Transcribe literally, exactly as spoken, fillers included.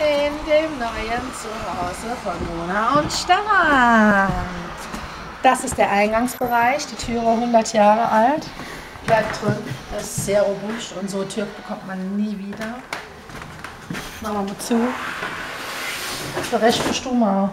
in dem neuen Zuhause von Mona und Stefan. Das ist der Eingangsbereich, die Türe hundert Jahre alt. Bleibt drin, das ist sehr robust und so eine Tür bekommt man nie wieder. Machen wir mal zu. Das ist eine rechte Stumme.